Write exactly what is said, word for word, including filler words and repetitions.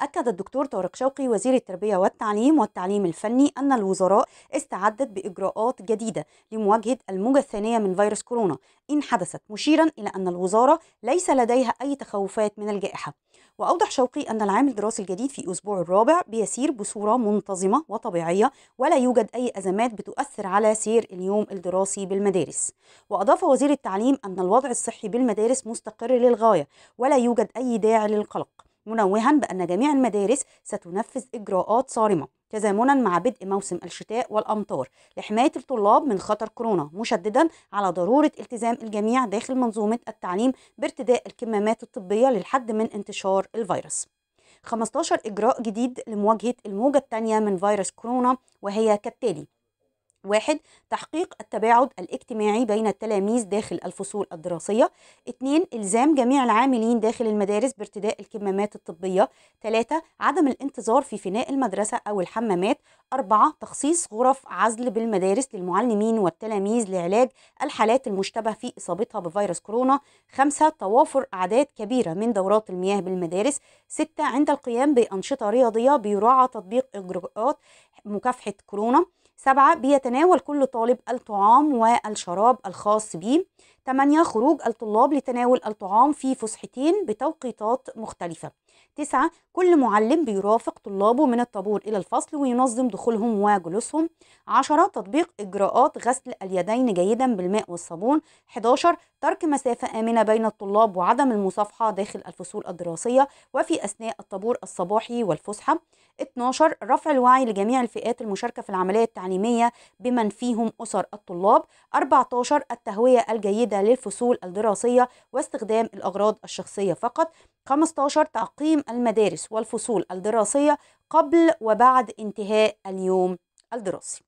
أكد الدكتور طارق شوقي وزير التربية والتعليم والتعليم الفني أن الوزراء استعدت بإجراءات جديدة لمواجهة الموجة الثانية من فيروس كورونا إن حدثت، مشيرا إلى أن الوزارة ليس لديها أي تخوفات من الجائحة. وأوضح شوقي أن العام الدراسي الجديد في أسبوع الرابع بيسير بصورة منتظمة وطبيعية، ولا يوجد أي أزمات بتؤثر على سير اليوم الدراسي بالمدارس. وأضاف وزير التعليم أن الوضع الصحي بالمدارس مستقر للغاية ولا يوجد أي داعي للقلق، منوها بأن جميع المدارس ستنفذ إجراءات صارمة تزامنا مع بدء موسم الشتاء والأمطار لحماية الطلاب من خطر كورونا، مشددا على ضرورة التزام الجميع داخل منظومة التعليم بارتداء الكمامات الطبية للحد من انتشار الفيروس. خمسة عشر إجراء جديد لمواجهة الموجة الثانية من فيروس كورونا، وهي كالتالي: واحد تحقيق التباعد الاجتماعي بين التلاميذ داخل الفصول الدراسية. اثنين إلزام جميع العاملين داخل المدارس بارتداء الكمامات الطبية. ثلاثة عدم الانتظار في فناء المدرسة أو الحمامات. أربعة تخصيص غرف عزل بالمدارس للمعلمين والتلاميذ لعلاج الحالات المشتبه في إصابتها بفيروس كورونا. خمسة توافر أعداد كبيرة من دورات المياه بالمدارس. ستة عند القيام بأنشطة رياضية بيراعى تطبيق إجراءات مكافحة كورونا. سبعة بيتناول كل طالب الطعام والشراب الخاص به. ثمانية خروج الطلاب لتناول الطعام في فسحتين بتوقيتات مختلفة. تسعة كل معلم بيرافق طلابه من الطابور إلى الفصل وينظم دخولهم وجلوسهم. عشرة تطبيق إجراءات غسل اليدين جيدا بالماء والصابون. حداشر ترك مسافة آمنة بين الطلاب وعدم المصافحة داخل الفصول الدراسية وفي أثناء الطابور الصباحي والفسحة. اتناشر رفع الوعي لجميع الفئات المشاركة في العملية التعليمية بمن فيهم أسر الطلاب. أربعتاشر التهوية الجيدة للفصول الدراسية واستخدام الأغراض الشخصية فقط. خمستاشر تعقيم المدارس والفصول الدراسية قبل وبعد انتهاء اليوم الدراسي.